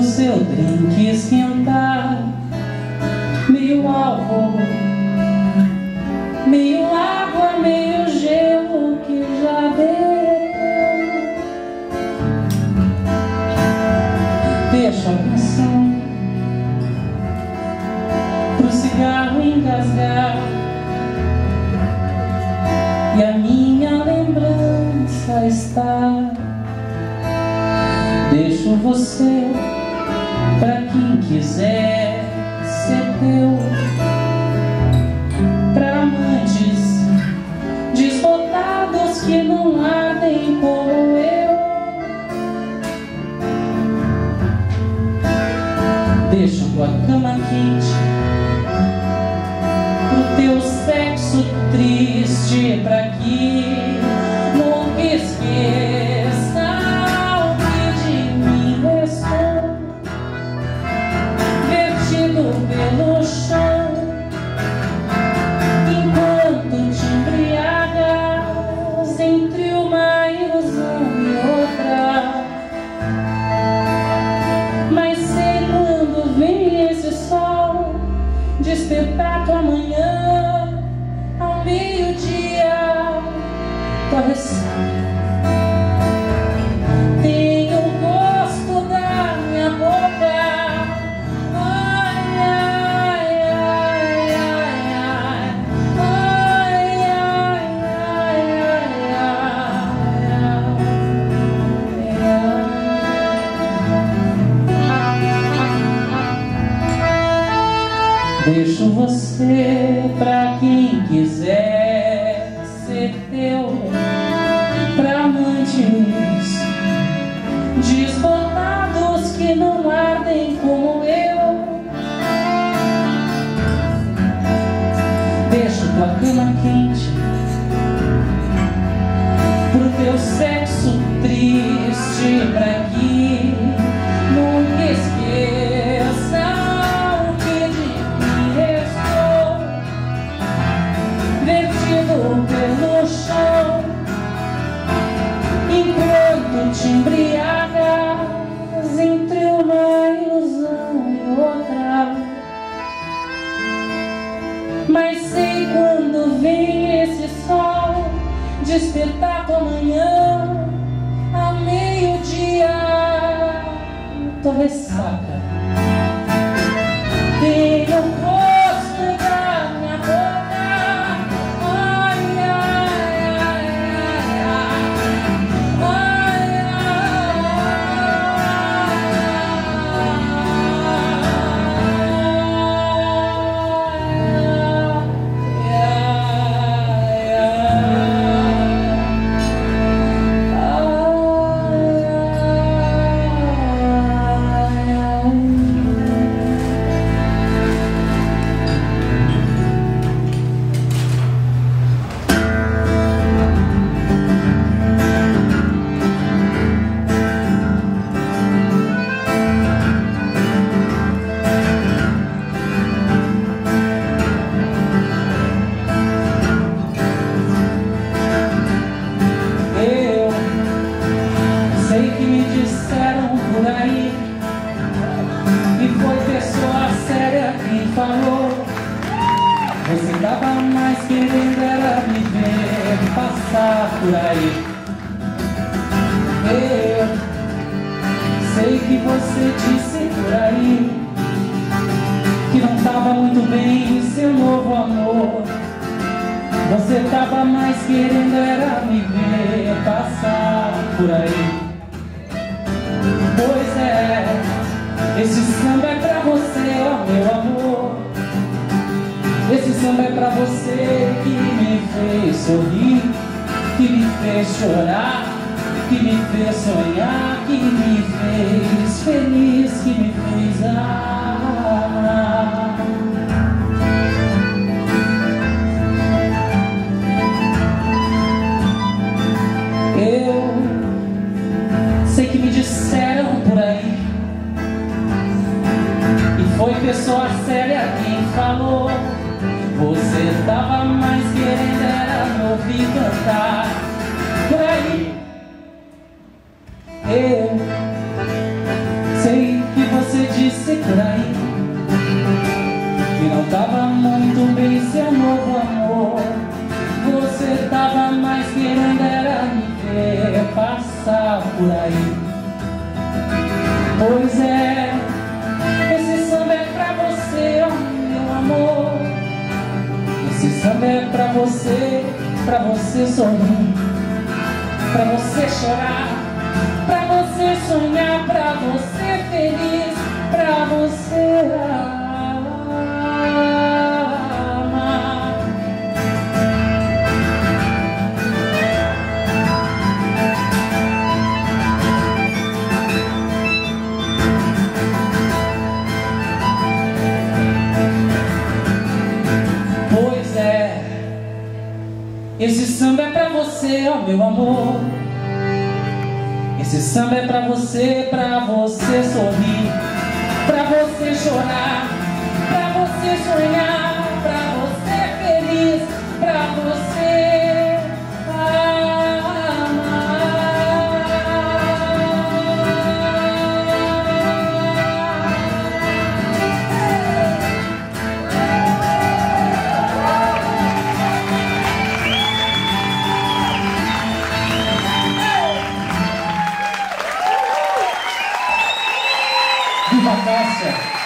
doce eu tenho que esquentar. Meio álcool, meio água, meio gelo que já deu. Deixa a canção pro cigarro engasgar e a minha lembrança está. Deixo você pra quem quiser ser teu, pra amantes desbotados que não ardem como eu. Deixo tua cama quente pro teu sexo triste, pra que não esqueça pelo chão, enquanto te embriagas entre uma ilusão e outra. Mas sei quando vem esse sol despertar tua manhã, ao meio-dia tua ressaca. Deixo você pra quem quiser ser teu, pra amantes desbotados que não ardem como eu. Deixo tua cama quente pro teu sexo triste, pra que nunca esqueça pelo chão, enquanto te embriagas entre uma ilusão e outra. Mas sei quando vem esse sol despertar tua manhã, ao meio-dia tua ressaca. Tenho você tava mais querendo era me ver passar por aí. Eu sei que você disse por aí que não tava muito bem o seu novo amor. Você tava mais querendo era me ver passar por aí. Pois é, esse samba é pra você, ó meu amor. Esse samba é pra você que me fez sorrir, que me fez chorar, que me fez sonhar, que me fez feliz, que me fez amar. Eu sei que me disseram por aí e foi pessoa séria quem falou. Você tava mais querendo era me ouvir cantar por aí. Eu sei que você por aí. Pois é, esse samba é pra você, meu amor. Esse samba é pra você sorrir, pra você chorar, pra você sonhar, pra você feliz, pra você amar. Pois é, esse samba é pra você, ó meu amor. Esse samba é pra você sorrir, pra você chorar, pra você sonhar, pra você feliz, pra você amar. Viva a Cássia!